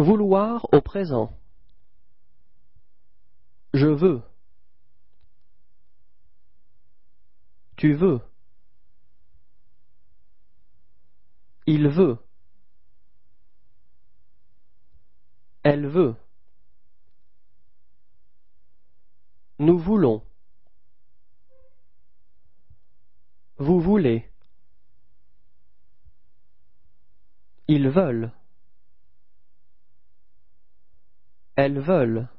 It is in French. Vouloir au présent. Je veux. Tu veux. Il veut. Elle veut. Nous voulons. Vous voulez. Ils veulent. Elles veulent.